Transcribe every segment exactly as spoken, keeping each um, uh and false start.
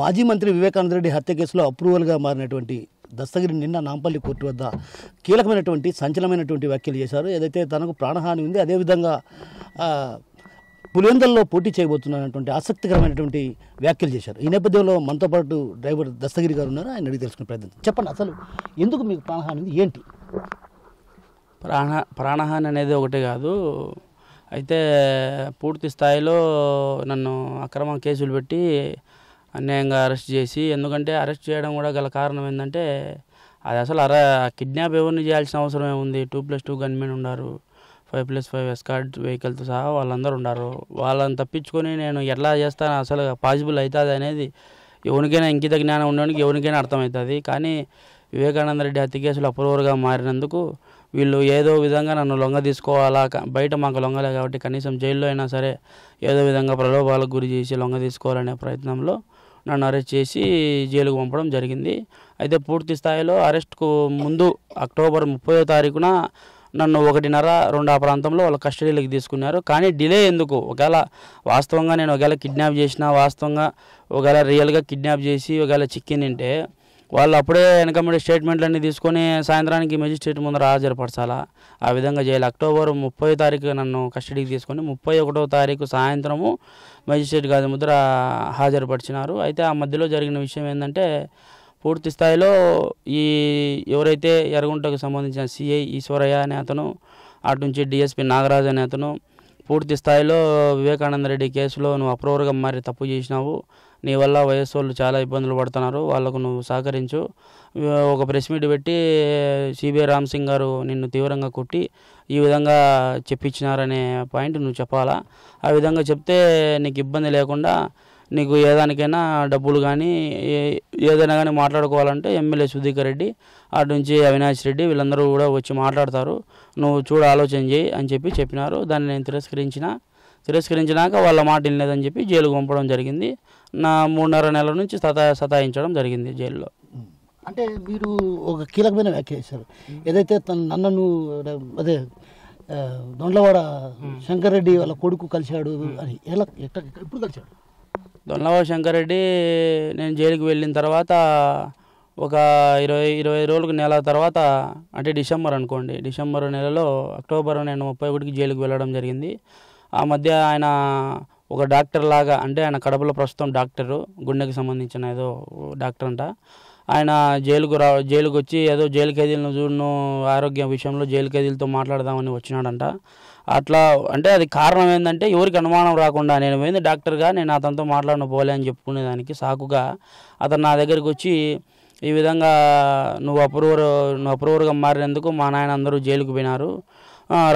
మాజీ మంత్రి వివేకానంద రెడ్డి హత్య కేసులో అప్రూవల్ గా మారినటువంటి దస్తగిరి నిన్న నాంపల్లి కోర్టు వద్ద కీలకమైనటువంటి సంచలనమైనటువంటి వ్యాఖ్యలు చేశారు. ఏదైతే తనకు ప్రాణహాని ఉంది, అదే విధంగా పులివెందులలో పోటీ చేయబోతున్నటువంటి ఆసక్తికరమైనటువంటి వ్యాఖ్యలు చేశారు. ఈ నేపథ్యంలో మనతో పాటు డ్రైవర్ దస్తగిరి గారు ఉన్నారు. ఆయన అడిగి తెలుసుకునే ప్రయత్నం. చెప్పండి, అసలు ఎందుకు మీకు ప్రాణహాని ఉంది, ఏంటి? ప్రాణ ప్రాణహాని అనేది ఒకటే కాదు, అయితే పూర్తి స్థాయిలో నన్ను అక్రమ కేసులు పెట్టి అన్యాయంగా అరెస్ట్ చేసి, ఎందుకంటే అరెస్ట్ చేయడం కూడా గల కారణం ఏంటంటే, అది అసలు అర కిడ్నాప్ ఎవరిని చేయాల్సిన అవసరం ఏముంది? టూ ప్లస్ టూ గన్మెన్ ఉన్నారు, ఫైవ్ ప్లస్ ఫైవ్ ఎస్కార్ట్ వెహికల్తో సహా వాళ్ళందరూ ఉన్నారు. వాళ్ళని తప్పించుకొని నేను ఎట్లా చేస్తాను, అసలు పాసిబుల్ అవుతుంది అనేది ఎవరికైనా ఇంకిత జ్ఞానం ఉండడానికి ఎవరికైనా అర్థమవుతుంది. కానీ వివేకానంద రెడ్డి హత్య కేసులు అప్రూవర్గా మారినందుకు వీళ్ళు ఏదో విధంగా నన్ను లొంగ తీసుకోవాలా, బయట మాకు లొంగలే కాబట్టి కనీసం జైల్లో అయినా సరే ఏదో విధంగా ప్రలోభాలకు గురి చేసి లొంగ తీసుకోవాలనే ప్రయత్నంలో నన్ను అరెస్ట్ చేసి జైలుకు పంపడం జరిగింది. అయితే పూర్తి స్థాయిలో అరెస్ట్కు ముందు అక్టోబర్ ముప్పయో తారీఖున నన్ను ఒకటిన్నర రెండు ఆ ప్రాంతంలో వాళ్ళ కస్టడీలోకి తీసుకున్నారు. కానీ డిలే ఎందుకు? ఒకవేళ వాస్తవంగా నేను ఒకవేళ కిడ్నాప్ చేసినా, వాస్తవంగా ఒకవేళ రియల్గా కిడ్నాప్ చేసి ఒకవేళ చిక్కిందంటే వాళ్ళు అప్పుడే వెనకబడి స్టేట్మెంట్లన్నీ తీసుకొని సాయంత్రానికి మెజిస్ట్రేట్ ముందర హాజరుపరచాలా? ఆ విధంగా చేయాలి. అక్టోబర్ ముప్పై తారీఖు నన్ను కస్టడీకి తీసుకొని ముప్పై ఒకటో తారీఖు సాయంత్రము మెజిస్ట్రేట్ గారి ముందర హాజరుపరిచినారు. అయితే ఆ మధ్యలో జరిగిన విషయం ఏంటంటే, పూర్తి స్థాయిలో ఈ ఎవరైతే ఎర్రగుంటకు సంబంధించిన సిఐ ఈశ్వరయ్య అనే అతను, అటు నుంచి డిఎస్పి నాగరాజ్ అనే అతను పూర్తి స్థాయిలో వివేకానంద రెడ్డి కేసులో నువ్వు అప్రూవర్గా మరి తప్పు చేసినావు, నీ వల్ల వయస్సు వాళ్ళు చాలా ఇబ్బందులు పడుతున్నారు, వాళ్ళకు నువ్వు సహకరించు, ఒక ప్రెస్ మీట్ పెట్టి సిబిఐ రామ్ సింగ్ గారు నిన్ను తీవ్రంగా కొట్టి ఈ విధంగా చెప్పించినారనే పాయింట్ నువ్వు చెప్పాలా. ఆ విధంగా చెప్తే నీకు ఇబ్బంది లేకుండా నీకు ఏదానికైనా డబ్బులు కానీ ఏదైనా కానీ మాట్లాడుకోవాలంటే ఎమ్మెల్యే సుధీకర్ రెడ్డి అటు నుంచి అవినాష్ రెడ్డి వీళ్ళందరూ కూడా వచ్చి మాట్లాడతారు, నువ్వు చూడ ఆలోచన చేయి అని చెప్పి చెప్పినారు. దాన్ని నేను తిరస్కరించిన తిరస్కరించినాక వాళ్ళ మాట వినలేదని చెప్పి జైలుకు పంపడం జరిగింది. నా మూడున్నర నెలల నుంచి సతా సతాయించడం జరిగింది జైల్లో. అంటే మీరు ఒక కీలకమైన వ్యాఖ్య చేశారు, ఏదైతే తను నన్ను అదే దొండలవాడ శంకర్ రెడ్డి వాళ్ళ కొడుకు కలిశాడు అని. ఎలా ఎప్పుడు కలిశాడు? దొండలవాడ శంకర్ రెడ్డి నేను జైలుకి వెళ్ళిన తర్వాత ఒక ఇరవై ఇరవై రోజులకు నెల తర్వాత, అంటే డిసెంబర్ అనుకోండి, డిసెంబర్ నెలలో అక్టోబర్ నేను ముప్పై ఒకటికి జైలుకి వెళ్ళడం జరిగింది. ఆ మధ్య ఆయన ఒక డాక్టర్ లాగా, అంటే ఆయన కడపలో ప్రస్తుతం డాక్టరు, గుండెకి సంబంధించిన ఏదో డాక్టర్ అంట, ఆయన జైలుకు రా జైలుకు వచ్చి ఏదో జైలు ఖైదీలను చూడను ఆరోగ్య విషయంలో జైలు ఖైదీలతో మాట్లాడదామని వచ్చినాడంట. అట్లా అంటే అది కారణం ఏంటంటే ఎవరికి అనుమానం రాకుండా, నేను ఏంది డాక్టర్గా, నేను అతనితో మాట్లాడిన పోలే అని చెప్పుకునేదానికి సాకుగా అతను నా దగ్గరికి వచ్చి ఈ విధంగా నువ్వు అప్రూవర్ నువ్వు అప్రూవర్గా మారినందుకు మా నాయన అందరూ జైలుకు పోయినారు,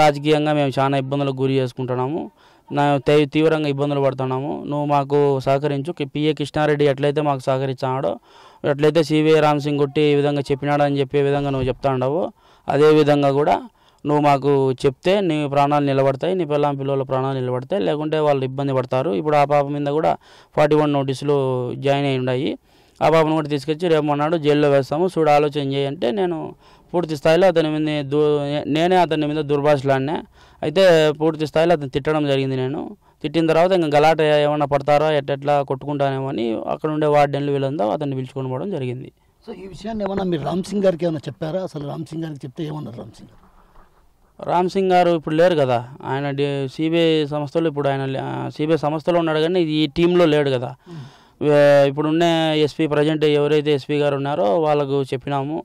రాజకీయంగా మేము చాలా ఇబ్బందులకు గురి చేసుకుంటున్నాము, నా తీవ్రంగా ఇబ్బందులు పడుతున్నాము, నువ్వు మాకు సహకరించు, పిఏ కృష్ణారెడ్డి ఎట్లయితే మాకు సహకరించాడో ఎట్లయితే సివిఐ రామ్ సింగ్ కొట్టి ఈ విధంగా చెప్పినాడు అని చెప్పే విధంగా నువ్వు చెప్తా ఉండవు, అదేవిధంగా కూడా నువ్వు మాకు చెప్తే నీ ప్రాణాలు నిలబడతాయి, నీ పిల్లం పిల్లల ప్రాణాలు నిలబడతాయి, లేకుంటే వాళ్ళు ఇబ్బంది పడతారు. ఇప్పుడు ఆ పాప మీద కూడా ఫార్టీ వన్ నోటీసులు జాయిన్ అయి ఉన్నాయి, ఆ పాపను కూడా తీసుకొచ్చి రేపు మొన్నాడు జైల్లో వేస్తాము, చూడ ఆలోచన చేయంటే నేను పూర్తి స్థాయిలో అతని మీద దూ నేనే అతని మీద దుర్భాషలాడినా. అయితే పూర్తి స్థాయిలో అతను తిట్టడం జరిగింది. నేను తిట్టిన తర్వాత ఇంకా గలాట ఏమన్నా పడతారో ఎట్టెట్లా కొట్టుకుంటానేమో అని అక్కడ ఉండే వార్డెన్లు వీళ్ళంతా అతన్ని పిలుచుకొని పోవడం జరిగింది. సో ఈ విషయాన్ని ఏమన్నా మీరు రామ్ సింగ్ గారికి ఏమైనా చెప్పారా? అసలు రామ్ సింగ్ గారికి చెప్తే ఏమన్నారు రామ్ సింగ్ గారు? రామ్ సింగ్ గారు ఇప్పుడు లేరు కదా, ఆయన సిబిఐ సంస్థలో ఇప్పుడు ఆయన సిబిఐ సంస్థలో ఉన్నాడు కానీ ఈ టీంలో లేడు కదా. ఇప్పుడున్న ఎస్పీ ప్రజెంట్ ఎవరైతే ఎస్పీ గారు ఉన్నారో వాళ్ళకు చెప్పినాము,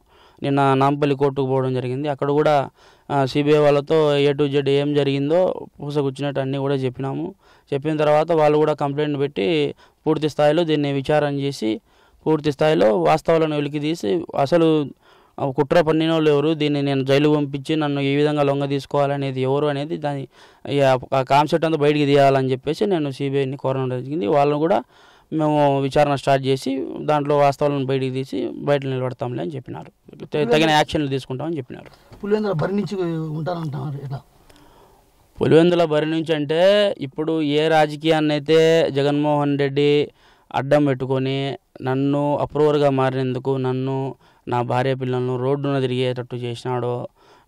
నిన్న నాంపల్లి కోర్టుకు పోవడం జరిగింది. అక్కడ కూడా సిబిఐ వాళ్ళతో ఏ టు జెడ్ ఏం జరిగిందో పూసకొచ్చినట్టు అన్నీ కూడా చెప్పినాము. చెప్పిన తర్వాత వాళ్ళు కూడా కంప్లైంట్ పెట్టి పూర్తి స్థాయిలో దీన్ని విచారణ చేసి పూర్తి స్థాయిలో వాస్తవాలను వెలికి తీసి అసలు కుట్ర పన్నిన వాళ్ళు ఎవరు, దీన్ని నేను జైలు పంపించి నన్ను ఏ విధంగా లొంగ తీసుకోవాలనేది ఎవరు అనేది దాని ఆ కాన్సెప్ట్ అంతా బయటికి తీయాలని చెప్పేసి నేను సిబిఐని కోరడం జరిగింది. వాళ్ళను కూడా మేము విచారణ స్టార్ట్ చేసి దాంట్లో వాస్తవాలను బయటికి తీసి బయట నిలబడతాంలే అని చెప్పినారు, తగిన యాక్షన్లు తీసుకుంటామని చెప్పినారు. పులివెందుల బరి నుంచి ఉంటానంటున్నారు. పులివెందుల బరి నుంచి అంటే ఇప్పుడు ఏ రాజకీయాన్ని అయితే జగన్మోహన్ రెడ్డి అడ్డం పెట్టుకొని నన్ను అప్రూవర్గా మారినందుకు, నన్ను నా భార్య పిల్లలను రోడ్డున తిరిగేటట్టు చేసినాడో,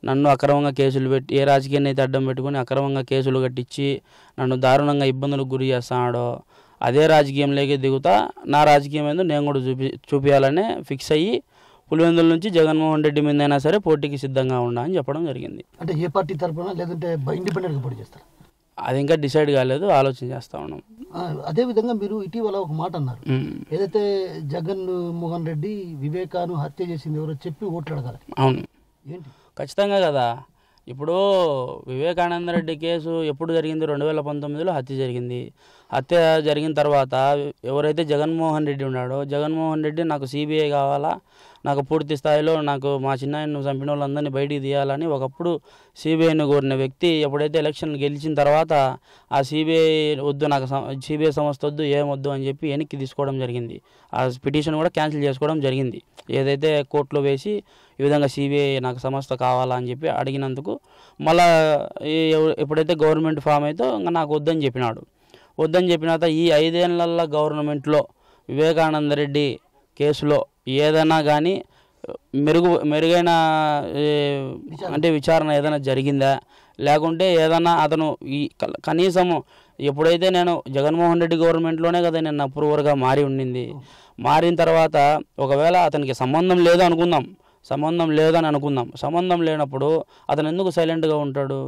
నన్ను అక్రమంగా కేసులు పెట్టి ఏ రాజకీయాన్ని అయితే అడ్డం పెట్టుకొని అక్రమంగా కేసులు కట్టించి నన్ను దారుణంగా ఇబ్బందులకు గురి చేస్తున్నాడో, అదే రాజకీయంలోకి దిగుతా నా రాజకీయం ఏందో నేను కూడా చూపి చూపియాలనే ఫిక్స్ అయ్యి పులివెందుల నుంచి జగన్ మోహన్ రెడ్డి మీదైనా సరే పోటీకి సిద్ధంగా ఉన్నా అని చెప్పడం జరిగింది. అంటే ఏ పార్టీ తరపున లేదంటే ఇండిపెండెంట్ గా పోటీ చేస్తారా? అది ఇంకా డిసైడ్ కాలేదు, ఆలోచన చేస్తా ఉన్నాం. అదే విధంగా మీరు ఇటీవల ఒక మాట అన్నారు, ఏదైతే జగన్ మోహన్ రెడ్డి వివేకాను హత్య చేసింది ఎవరో చెప్పి ఓట్లు అడగాలి. అవును, ఖచ్చితంగా కదా. ఇప్పుడు వివేకానంద రెడ్డి కేసు ఎప్పుడు జరిగింది? రెండు వేల పంతొమ్మిదిలో హత్య జరిగింది. హత్య జరిగిన తర్వాత ఎవరైతే జగన్మోహన్ రెడ్డి ఉన్నాడో జగన్మోహన్ రెడ్డి నాకు సిబిఐ కావాలా, నాకు పూర్తి స్థాయిలో నాకు మా చిన్నాయన్ను చంపిన వాళ్ళందరినీ బయటికి తీయాలని ఒకప్పుడు సిబిఐని కోరిన వ్యక్తి ఎప్పుడైతే ఎలక్షన్ గెలిచిన తర్వాత ఆ సిబిఐ వద్దు, నాకు సిబిఐ సంస్థ వద్దు, ఏమొద్దు అని చెప్పి వెనక్కి తీసుకోవడం జరిగింది. ఆ పిటిషన్ కూడా క్యాన్సిల్ చేసుకోవడం జరిగింది. ఏదైతే కోర్టులో వేసి ఈ విధంగా సిబిఐ నాకు సంస్థ కావాలా అని చెప్పి అడిగినందుకు మళ్ళీ ఎప్పుడైతే గవర్నమెంట్ ఫామ్ అయితే ఇంకా నాకు వద్దని చెప్పినాడు. వద్దని చెప్పిన తర్వాత ఈ ఐదేళ్లలో గవర్నమెంట్లో వివేకానంద రెడ్డి కేసులో ఏదైనా కానీ మెరుగు మెరుగైన అంటే విచారణ ఏదైనా జరిగిందా, లేకుంటే ఏదైనా అతను ఈ కనీసము ఎప్పుడైతే నేను జగన్మోహన్ రెడ్డి గవర్నమెంట్లోనే కదా నేను అప్రూవర్గా మారి ఉండింది. మారిన తర్వాత ఒకవేళ అతనికి సంబంధం లేదు అనుకుందాం, సంబంధం లేదని అనుకుందాం. సంబంధం లేనప్పుడు అతను ఎందుకు సైలెంట్గా ఉంటాడు?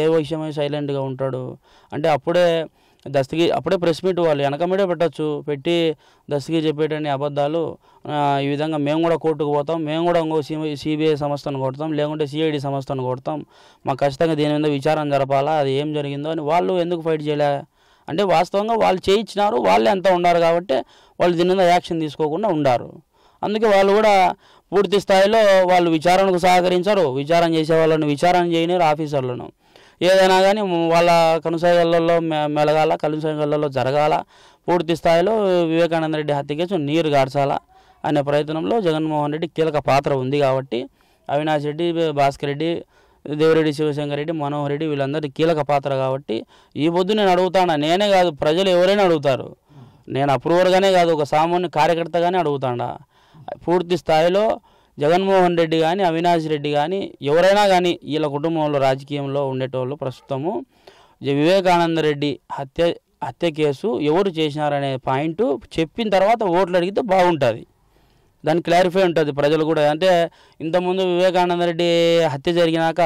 ఏ విషయమై సైలెంట్గా ఉంటాడు అంటే అప్పుడే దస్తగిరి అప్పుడే ప్రెస్ మీట్ వాళ్ళు వెనకమీడే పెట్టచ్చు, పెట్టి దస్తగిరి చెప్పేటన్ని అబద్ధాలు ఈ విధంగా మేము కూడా కోర్టుకు పోతాం, మేము కూడా ఇంకో సిబిఐ సంస్థను కొడతాం, లేకుంటే సిఐడి సంస్థను కొడతాం, మాకు ఖచ్చితంగా దీని మీద విచారణ జరపాలా, అది ఏం జరిగిందో అని వాళ్ళు ఎందుకు ఫైట్ చేయలే? అంటే వాస్తవంగా వాళ్ళు చేయించినారు, వాళ్ళే అంతా ఉన్నారు కాబట్టి వాళ్ళు దీని మీద యాక్షన్ తీసుకోకుండా ఉన్నారు. అందుకే వాళ్ళు కూడా పూర్తి స్థాయిలో వాళ్ళు విచారణకు సహకరించరు, విచారణ చేసే వాళ్ళను విచారణ చేయనిరు ఆఫీసర్లను. ఏదైనా కానీ వాళ్ళ కనుసైగళ్ళల్లో మెలగాల, కనుసైగళ్ళల్లో జరగాల, పూర్తి స్థాయిలో వివేకానంద రెడ్డి హత్య కేసు నీరు గార్చాల అనే ప్రయత్నంలో జగన్మోహన్ రెడ్డి కీలక పాత్ర ఉంది కాబట్టి అవినాష్ రెడ్డి, భాస్కర్ రెడ్డి, దేవిరెడ్డి శివశంకర్ రెడ్డి, మనోహర్ రెడ్డి వీళ్ళందరి కీలక పాత్ర కాబట్టి ఈ పొద్దు నేను అడుగుతాను, నేనే కాదు ప్రజలు ఎవరైనా అడుగుతారు, నేను అప్రూవర్గానే కాదు ఒక సామాన్య కార్యకర్తగానే అడుగుతాడా, పూర్తి స్థాయిలో జగన్మోహన్ రెడ్డి కానీ అవినాష్ రెడ్డి కానీ ఎవరైనా కానీ వీళ్ళ కుటుంబంలో రాజకీయంలో ఉండేటోళ్ళు ప్రస్తుతము వివేకానంద రెడ్డి హత్య హత్య కేసు ఎవరు చేసినారనే పాయింట్ చెప్పిన తర్వాత ఓట్లు అడిగితే బాగుంటుంది, దాన్ని క్లారిఫై ఉంటుంది ప్రజలు కూడా. అంటే ఇంతకుముందు వివేకానంద రెడ్డి హత్య జరిగినాక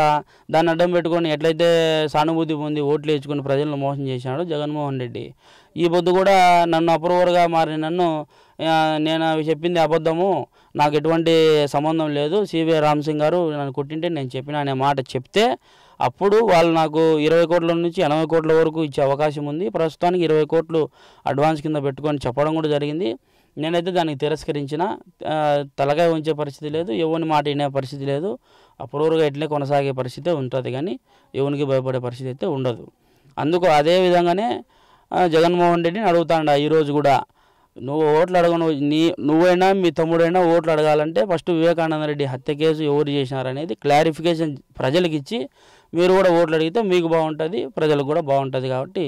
దాన్ని అడ్డం పెట్టుకొని ఎట్లయితే సానుభూతి పొంది ఓట్లు వేసుకుని ప్రజలను మోసం చేసినాడు జగన్మోహన్ రెడ్డి, ఈ పొద్దు కూడా నన్ను అప్రూవర్గా మారి నన్ను నేను అవి చెప్పింది అబద్ధము, నాకు ఎటువంటి సంబంధం లేదు, సిబిఐ రామ్సింగ్ గారు నన్ను కొట్టింటే నేను చెప్పిన అనే మాట చెప్తే అప్పుడు వాళ్ళు నాకు ఇరవై కోట్ల నుంచి ఎనభై కోట్ల వరకు ఇచ్చే అవకాశం ఉంది. ప్రస్తుతానికి ఇరవై కోట్లు అడ్వాన్స్ కింద పెట్టుకొని చెప్పడం కూడా జరిగింది. నేనైతే దానికి తిరస్కరించిన, తలకాయ ఉంచే పరిస్థితి లేదు, ఎవరిని మాట వినే పరిస్థితి లేదు, అప్రూవర్గా ఇట్లే కొనసాగే పరిస్థితి ఉంటుంది కానీ ఎవరికి భయపడే పరిస్థితి అయితే ఉండదు. అందుకు అదే విధంగానే జగన్మోహన్ రెడ్డిని అడుగుతాడా ఈరోజు కూడా, నువ్వు ఓట్లు అడగను, నీ నువ్వైనా మీ తమ్ముడైనా ఓట్లు అడగాలంటే ఫస్ట్ వివేకానంద రెడ్డి హత్య కేసు ఎవరు చేసినారనేది క్లారిఫికేషన్ ప్రజలకు ఇచ్చి మీరు కూడా ఓట్లు అడిగితే మీకు బాగుంటుంది, ప్రజలకు కూడా బాగుంటుంది కాబట్టి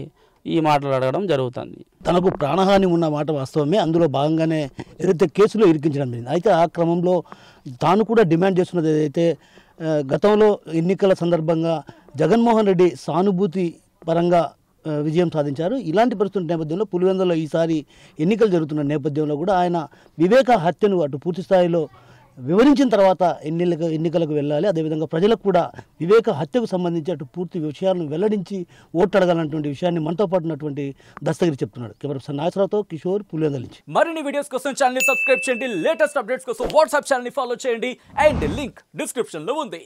ఈ మాటలు అడగడం జరుగుతుంది. తనకు ప్రాణహాని ఉన్న మాట వాస్తవమే, అందులో భాగంగానే ఏదైతే కేసులో ఇరికించడం జరిగింది. అయితే ఆ క్రమంలో తాను కూడా డిమాండ్ చేస్తున్నది ఏదైతే గతంలో ఎన్నికల సందర్భంగా జగన్మోహన్ రెడ్డి సానుభూతి పరంగా విజయం సాధించారు, ఇలాంటి పరిస్థితుల నేపథ్యంలో పులివెందులలో ఈసారి ఎన్నికలు జరుగుతున్న నేపథ్యంలో కూడా ఆయన వివేక హత్యను అటు పూర్తి స్థాయిలో వివరించిన తర్వాత ఎన్నికలకు ఎన్నికలకు వెళ్ళాలి, అదేవిధంగా ప్రజలకు కూడా వివేక హత్యకు సంబంధించి అటు పూర్తి విషయాలను వెల్లడించి ఓటు అడగాలన్నటువంటి విషయాన్ని మనతో పాటు ఉన్నటువంటి దస్తగిరి చెప్తున్నాడు. కెమెరా నాగేశ్వరరావుతో కిషోర్, పులివెందుల నుంచి. మరిన్ని వీడియోస్ కోసం ఛానల్ ని సబ్స్క్రైబ్ చేయండి, లేటెస్ట్ అప్డేట్స్ కోసం వాట్సాప్ ఛానల్ ని ఫాలో చేయండి అండ్ లింక్ డిస్క్రిప్షన్ లో ఉంది.